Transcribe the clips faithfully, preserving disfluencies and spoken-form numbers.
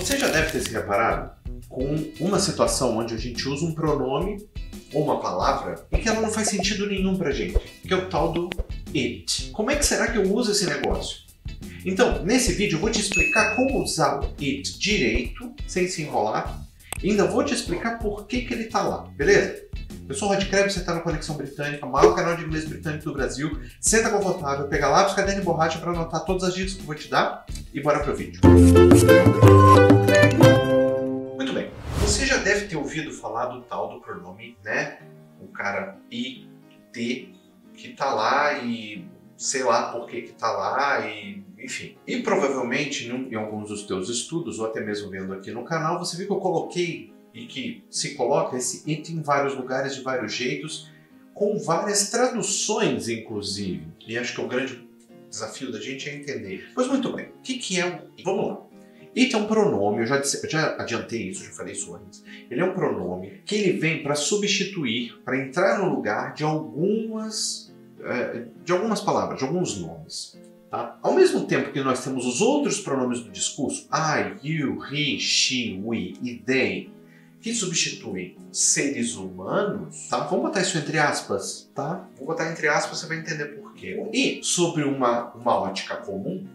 Você já deve ter se reparado com uma situação onde a gente usa um pronome ou uma palavra e que ela não faz sentido nenhum pra gente, que é o tal do it. Como é que será que eu uso esse negócio? Então, nesse vídeo eu vou te explicar como usar o it direito, sem se enrolar, e ainda vou te explicar por que que ele tá lá, beleza? Eu sou o Rod Krebs, você está na Conexão Britânica, o maior canal de inglês britânico do Brasil. Senta confortável, pega lápis, caderno e borracha para anotar todas as dicas que eu vou te dar e bora pro vídeo. Muito bem, você já deve ter ouvido falar do tal do pronome, né? O cara I T que tá lá e sei lá por que que tá lá e enfim. E provavelmente em alguns dos teus estudos ou até mesmo vendo aqui no canal, você viu que eu coloquei e que se coloca esse it em vários lugares, de vários jeitos, com várias traduções, inclusive. E acho que o grande desafio da gente é entender. Pois muito bem, o que, que é o it? Vamos lá. It é um pronome, eu já, disse, eu já adiantei isso, já falei isso antes. Ele é um pronome que ele vem para substituir, para entrar no lugar de algumas, de algumas palavras, de alguns nomes. Tá? Ao mesmo tempo que nós temos os outros pronomes do discurso, I, you, he, she, we e they, que substitui seres humanos, tá? Vamos botar isso entre aspas, tá? Vou botar entre aspas, você vai entender por quê. E, sobre uma, uma ótica comum,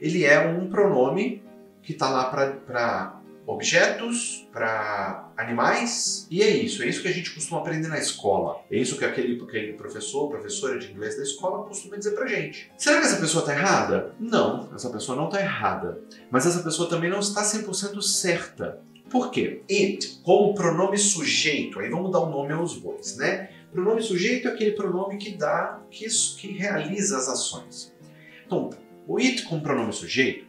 ele é um pronome que tá lá para objetos, para animais, e é isso. É isso que a gente costuma aprender na escola. É isso que aquele, aquele professor, professora de inglês da escola costuma dizer pra gente. Será que essa pessoa tá errada? Não, essa pessoa não tá errada. Mas essa pessoa também não está cem por cento certa. Por quê? It, como pronome sujeito, aí vamos dar um nome aos bois, né? Pronome sujeito é aquele pronome que dá, que, que realiza as ações. Então, o it como pronome sujeito,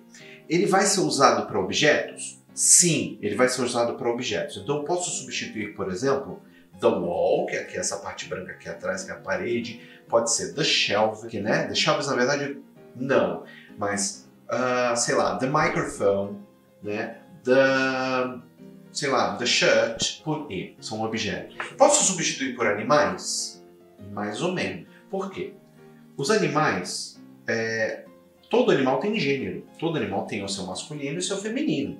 ele vai ser usado para objetos? Sim, ele vai ser usado para objetos. Então, eu posso substituir, por exemplo, the wall, que é aqui, essa parte branca aqui atrás, que é a parede, pode ser the shelf, que, né? The shelves, na verdade, não. Mas, uh, sei lá, the microphone, né? The... sei lá, the shirt, por E, são objetos. Posso substituir por animais? Mais ou menos. Por quê? Os animais, é... todo animal tem gênero. Todo animal tem o seu masculino e o seu feminino.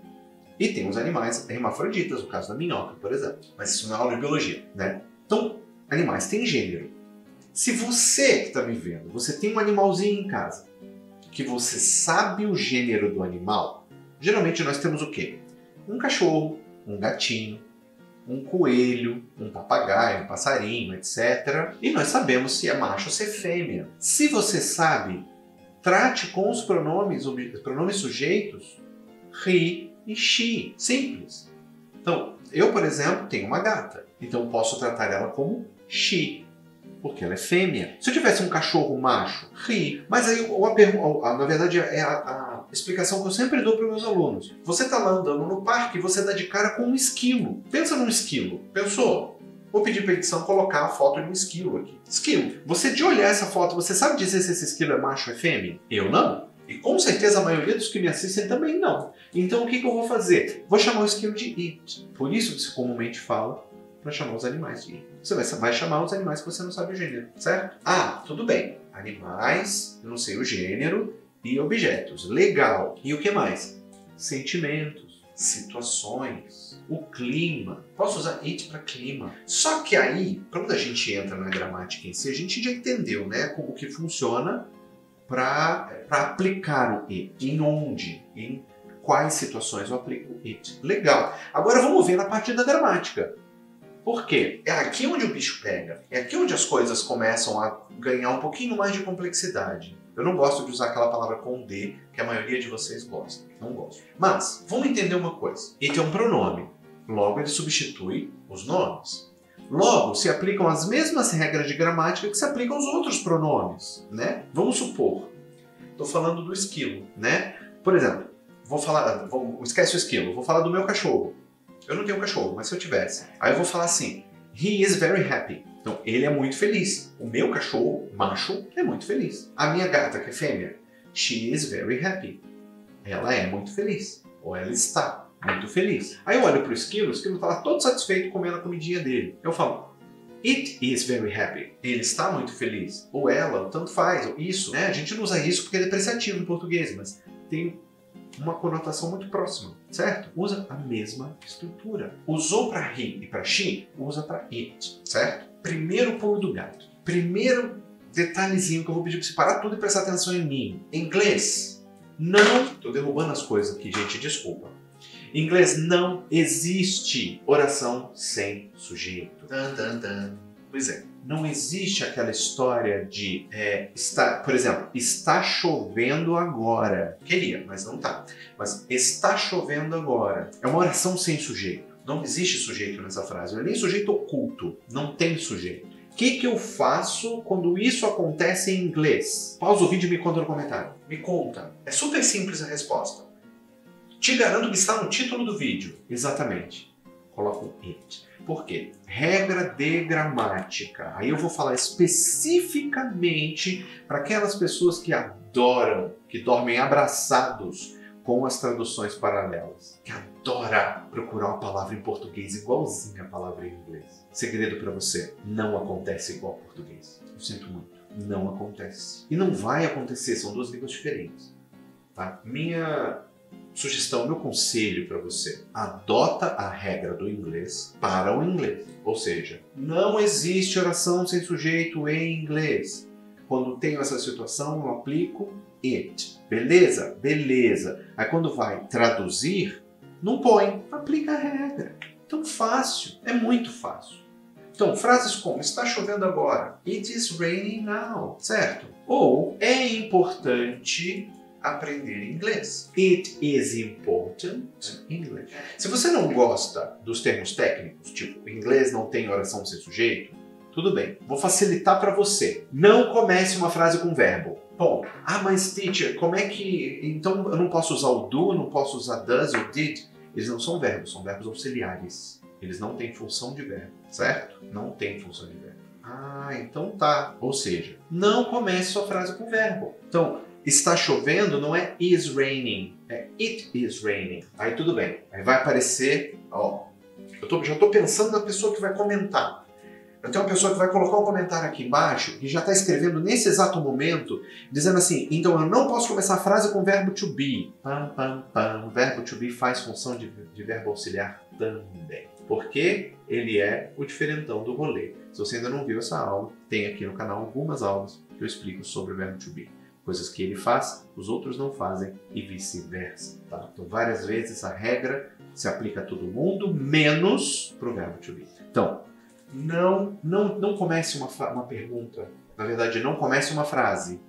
E tem os animais hermafroditas, no caso da minhoca, por exemplo. Mas isso não é aula de biologia, né? Então, animais têm gênero. Se você que está me vendo, você tem um animalzinho em casa, que você sabe o gênero do animal, geralmente nós temos o quê? Um cachorro, um gatinho, um coelho, um papagaio, um passarinho, etcétera. E nós sabemos se é macho ou se é fêmea. Se você sabe, trate com os pronomes, os pronomes sujeitos, he e she. Simples. Então, eu, por exemplo, tenho uma gata. Então, posso tratar ela como she, porque ela é fêmea. Se eu tivesse um cachorro macho, he. Mas aí, a, a, na verdade, é a... a explicação que eu sempre dou para os meus alunos. Você está lá andando no parque e você dá de cara com um esquilo. Pensa num esquilo. Pensou? Vou pedir para a edição colocar a foto de um esquilo aqui. Esquilo. Você de olhar essa foto, você sabe dizer se esse esquilo é macho ou é fêmea? Eu não. E com certeza a maioria dos que me assistem também não. Então o que, que eu vou fazer? Vou chamar o esquilo de it. Por isso que se comumente fala para chamar os animais de it. Você vai, vai chamar os animais que você não sabe o gênero, certo? Ah, tudo bem. Animais, eu não sei o gênero, e objetos. Legal. E o que mais? Sentimentos, situações, o clima. Posso usar it para clima. Só que aí, quando a gente entra na gramática em si, a gente já entendeu, né, como que funciona para aplicar o it. Em onde, em quais situações eu aplico o it. Legal. Agora vamos ver na parte da gramática. Por quê? É aqui onde o bicho pega. É aqui onde as coisas começam a ganhar um pouquinho mais de complexidade. Eu não gosto de usar aquela palavra com D, que a maioria de vocês gosta. Não gosto. Mas, vamos entender uma coisa. It é um pronome. Logo, ele substitui os nomes. Logo, se aplicam as mesmas regras de gramática que se aplicam aos outros pronomes, né? Vamos supor. Estou falando do esquilo, né? Por exemplo, vou falar... Vou, esquece o esquilo. Vou falar do meu cachorro. Eu não tenho cachorro, mas se eu tivesse. Aí eu vou falar assim. He is very happy. Então, ele é muito feliz. O meu cachorro, macho, é muito feliz. A minha gata, que é fêmea, she is very happy. Ela é muito feliz. Ou ela está muito feliz. Aí eu olho para o esquilo, o esquilo está lá todo satisfeito comendo a comidinha dele. Eu falo, it is very happy. Ele está muito feliz. Ou ela, tanto faz, ou isso. Né? A gente não usa isso porque é depreciativo em português, mas tem uma conotação muito próxima, certo? Usa a mesma estrutura. Usou para ri e para she, usa para it, certo? Primeiro pulo do gato. Primeiro detalhezinho que eu vou pedir para você parar tudo e prestar atenção em mim. Inglês, não... Estou derrubando as coisas aqui, gente, desculpa. Em inglês, não existe oração sem sujeito. Tan, tan, tan. Pois é. Não existe aquela história de, é, está, por exemplo, está chovendo agora. Queria, mas não tá. Mas está chovendo agora. É uma oração sem sujeito. Não existe sujeito nessa frase. Não é nem sujeito oculto. Não tem sujeito. O que que eu faço quando isso acontece em inglês? Pausa o vídeo e me conta no comentário. Me conta. É super simples a resposta. Te garanto que está no título do vídeo. Exatamente. Coloca o it. Por quê? Regra de gramática. Aí eu vou falar especificamente para aquelas pessoas que adoram, que dormem abraçados com as traduções paralelas, que adora procurar uma palavra em português igualzinha à palavra em inglês. Segredo para você, não acontece igual ao português. Eu sinto muito, não acontece. E não vai acontecer, são duas línguas diferentes. Tá? Minha... sugestão, meu conselho para você, adota a regra do inglês para o inglês. Ou seja, não existe oração sem sujeito em inglês. Quando tenho essa situação, eu aplico it. Beleza? Beleza. Aí quando vai traduzir, não põe, aplica a regra. Tão fácil, é muito fácil. Então, frases como está chovendo agora, it is raining now, certo? Ou é importante... aprender inglês. It is important English. Se você não gosta dos termos técnicos, tipo inglês não tem oração sem sujeito, tudo bem, vou facilitar para você. Não comece uma frase com verbo. Bom, ah, mas teacher, como é que... Então eu não posso usar o do, não posso usar does ou did. Eles não são verbos, são verbos auxiliares. Eles não têm função de verbo, certo? Não tem função de verbo. Ah, então tá. Ou seja, não comece sua frase com verbo. Então, está chovendo não é is raining, é it is raining. Aí tudo bem, aí vai aparecer, ó, eu tô, já tô pensando na pessoa que vai comentar. Eu tenho uma pessoa que vai colocar um comentário aqui embaixo e já tá escrevendo nesse exato momento, dizendo assim, então eu não posso começar a frase com verbo to be. Pam, pam, pam. O verbo to be faz função de, de verbo auxiliar também. Porque ele é o diferentão do rolê. Se você ainda não viu essa aula, tem aqui no canal algumas aulas que eu explico sobre o verbo to be. Coisas que ele faz, os outros não fazem e vice-versa, tá? Então, várias vezes essa regra se aplica a todo mundo, menos para o verbo to be. Então, não, não, não comece uma, uma pergunta, na verdade, não comece uma frase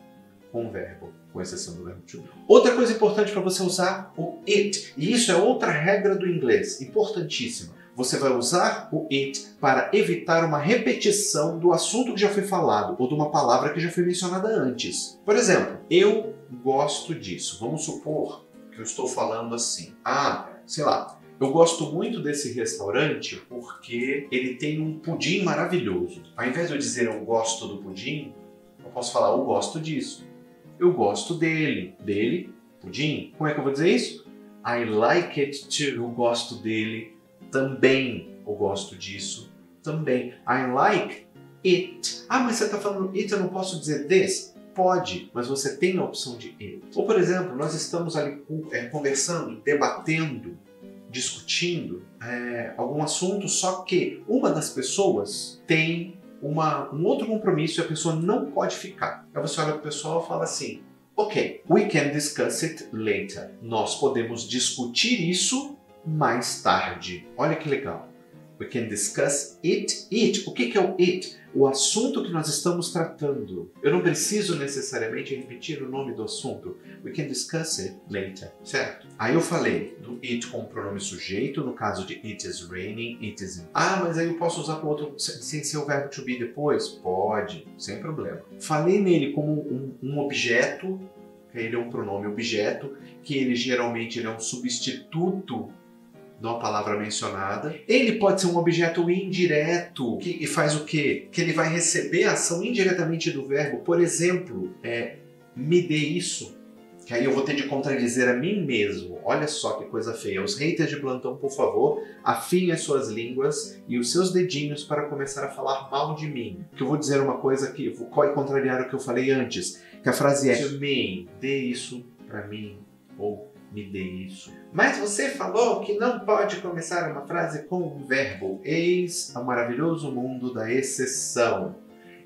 com o verbo, com exceção do verbo to be. Outra coisa importante para você usar, o it. E isso é outra regra do inglês, importantíssima. Você vai usar o it para evitar uma repetição do assunto que já foi falado ou de uma palavra que já foi mencionada antes. Por exemplo, eu gosto disso. Vamos supor que eu estou falando assim. Ah, sei lá, eu gosto muito desse restaurante porque ele tem um pudim maravilhoso. Ao invés de eu dizer eu gosto do pudim, eu posso falar eu gosto disso. Eu gosto dele. Dele, pudim. Como é que eu vou dizer isso? I like it too. Eu gosto dele. Também, eu gosto disso, também. I like it. Ah, mas você está falando it, eu não posso dizer this? Pode, mas você tem a opção de it. Ou, por exemplo, nós estamos ali conversando, debatendo, discutindo é, algum assunto, só que uma das pessoas tem uma, um outro compromisso e a pessoa não pode ficar. Aí você olha para o pessoal e fala assim, ok, we can discuss it later. Nós podemos discutir isso mais tarde. Olha que legal. We can discuss it, it. O que que é o it? O assunto que nós estamos tratando. Eu não preciso necessariamente repetir o nome do assunto. We can discuss it later. Certo? Aí eu falei do it com o pronome sujeito, no caso de it is raining, it is... In. Ah, mas aí eu posso usar para outro sem ser o verbo to be depois? Pode, sem problema. Falei nele como um, um objeto, que ele é um pronome objeto, que ele geralmente ele é um substituto uma palavra mencionada. Ele pode ser um objeto indireto que faz o quê? Que ele vai receber a ação indiretamente do verbo. Por exemplo, é, me dê isso. Que aí eu vou ter de contradizer a mim mesmo. Olha só que coisa feia. Os haters de plantão, por favor, afiem as suas línguas e os seus dedinhos para começar a falar mal de mim. Que eu vou dizer uma coisa que vou contrariar o que eu falei antes. Que a frase é, me dê isso pra mim. Ou me dê isso. Mas você falou que não pode começar uma frase com um verbo. Eis ao maravilhoso mundo da exceção.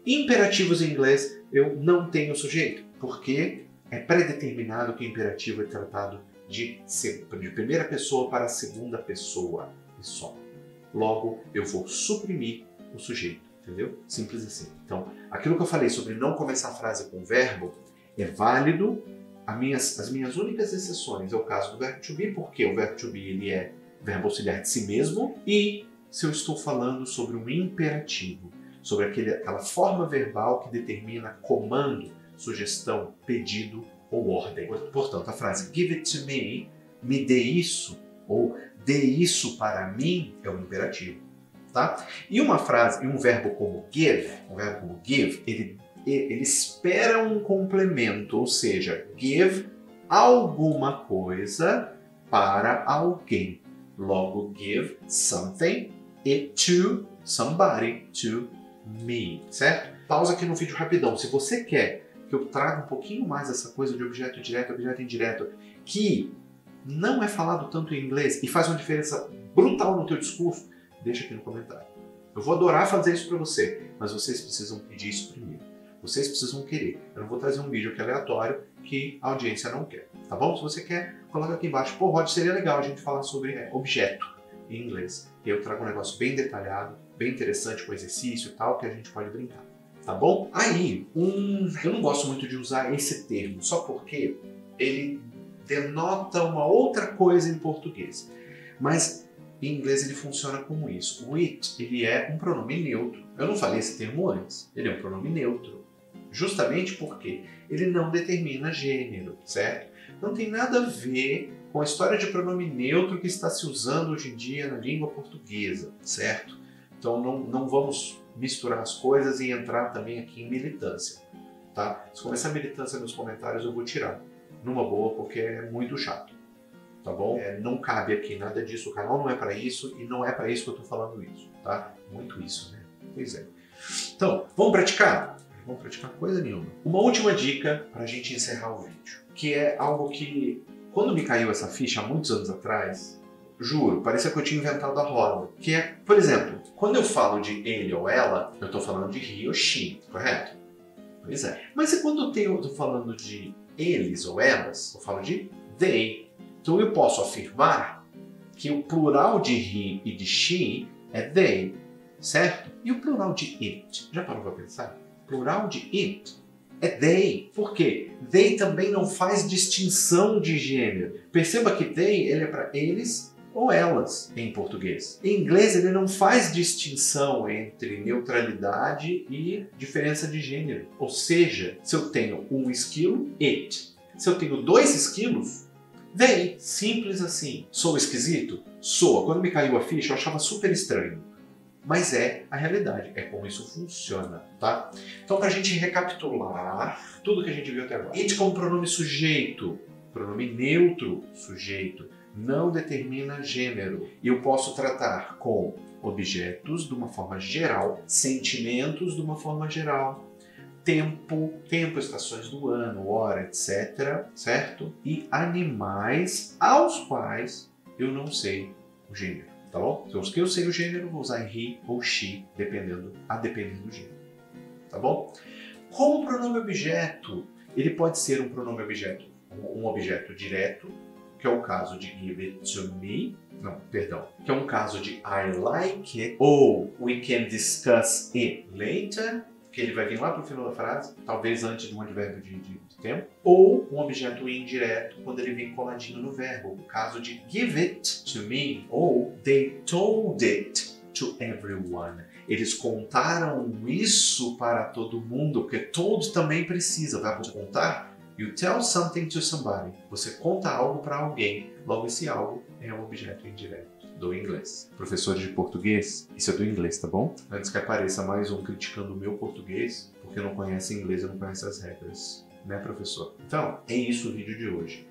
Imperativos em inglês eu não tenho sujeito, porque é pré-determinado que o imperativo é tratado de, de primeira pessoa para a segunda pessoa e só. Logo, eu vou suprimir o sujeito, entendeu? Simples assim. Então, aquilo que eu falei sobre não começar a frase com verbo é válido. As minhas, as minhas únicas exceções é o caso do verbo to be, porque o verbo to be ele é verbo auxiliar de si mesmo, e se eu estou falando sobre um imperativo, sobre aquele, aquela forma verbal que determina comando, sugestão, pedido ou ordem. Portanto, a frase give it to me, me dê isso, ou dê isso para mim, é um imperativo, tá? E uma frase, e um verbo como give, um verbo como give, ele ele espera um complemento, ou seja, give alguma coisa para alguém. Logo, give something e to somebody, to me, certo? Pausa aqui no vídeo rapidão. Se você quer que eu traga um pouquinho mais essa coisa de objeto direto, objeto indireto, que não é falado tanto em inglês e faz uma diferença brutal no teu discurso, deixa aqui no comentário. Eu vou adorar fazer isso para você, mas vocês precisam pedir isso primeiro. Vocês precisam querer. Eu não vou trazer um vídeo que é aleatório, que a audiência não quer, tá bom? Se você quer, coloca aqui embaixo. Pô, Rod, seria legal a gente falar sobre é, objeto em inglês. E eu trago um negócio bem detalhado, bem interessante, com exercício e tal, que a gente pode brincar, tá bom? Aí, um... eu não gosto muito de usar esse termo, só porque ele denota uma outra coisa em português. Mas em inglês ele funciona como isso. O it, ele é um pronome neutro. Eu não falei esse termo antes. Ele é um pronome neutro. Justamente porque ele não determina gênero, certo? Não tem nada a ver com a história de pronome neutro que está se usando hoje em dia na língua portuguesa, certo? Então não, não vamos misturar as coisas e entrar também aqui em militância, tá? Se começar a militância nos comentários eu vou tirar, numa boa, porque é muito chato, tá bom? É, não cabe aqui nada disso, o canal não é para isso e não é para isso que eu tô falando isso, tá? Muito isso, né? Pois é. Então, vamos praticar? Não vou praticar coisa nenhuma. Uma última dica para a gente encerrar o vídeo, que é algo que, quando me caiu essa ficha há muitos anos atrás, juro, parecia que eu tinha inventado a roda, que é, por exemplo, quando eu falo de ele ou ela, eu estou falando de he ou she, correto? Pois é. Mas e quando eu estou falando de eles ou elas, eu falo de they. Então eu posso afirmar que o plural de he e de she é they, certo? E o plural de it? Já parou para pensar? Plural de it é they. Por quê? They também não faz distinção de gênero. Perceba que they ele é para eles ou elas em português. Em inglês ele não faz distinção entre neutralidade e diferença de gênero. Ou seja, se eu tenho um esquilo, it. Se eu tenho dois esquilos, they. Simples assim. Sou esquisito? Sou. Quando me caiu a ficha eu achava super estranho. Mas é a realidade, é como isso funciona, tá? Então, pra gente recapitular tudo que a gente viu até agora. It como pronome sujeito, pronome neutro sujeito, não determina gênero. E eu posso tratar com objetos de uma forma geral, sentimentos de uma forma geral, tempo, tempo, estações do ano, hora, etcétera, certo? E animais aos quais eu não sei o gênero. Tá bom? Então, os que eu sei o gênero, vou usar he ou she, dependendo, a depender do gênero. Tá bom? Como pronome objeto, ele pode ser um pronome objeto, um objeto direto, que é o caso de give it to me, não, perdão, que é um caso de I like it, ou we can discuss it later, que ele vai vir lá para o final da frase, talvez antes de um advérbio de, de, de tempo, ou um objeto indireto, quando ele vem coladinho no verbo, o caso de give it to me, ou they told it to everyone. Eles contaram isso para todo mundo, porque told também precisa, vai contar. You tell something to somebody. Você conta algo para alguém, logo esse algo é um objeto indireto do inglês. Professores de português, isso é do inglês, tá bom? Antes que apareça mais um criticando o meu português, porque não conhece inglês e não conhece as regras, né, professor? Então, é isso o vídeo de hoje,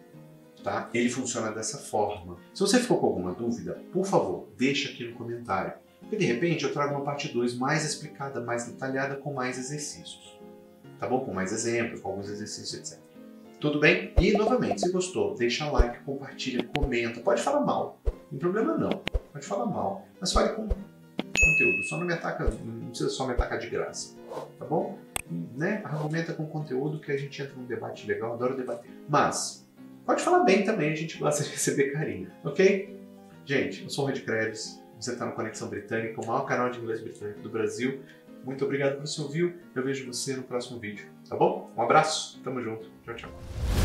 tá? Ele funciona dessa forma. Se você ficou com alguma dúvida, por favor, deixa aqui no comentário, porque de repente eu trago uma parte dois mais explicada, mais detalhada, com mais exercícios, tá bom? Com mais exemplos, com alguns exercícios, etcétera. Tudo bem? E, novamente, se gostou, deixa like, compartilha, comenta. Pode falar mal, não tem problema não. Pode falar mal, mas fale com conteúdo. Só não me ataca, não precisa só me atacar de graça, tá bom? Né? Argumenta com conteúdo que a gente entra num debate legal, adoro debater. Mas, pode falar bem também, a gente gosta de receber carinho, ok? Gente, eu sou o Rod Krebs, você está no Conexão Britânica, o maior canal de inglês britânico do Brasil. Muito obrigado por seu view, eu vejo você no próximo vídeo, tá bom? Um abraço, tamo junto, tchau, tchau.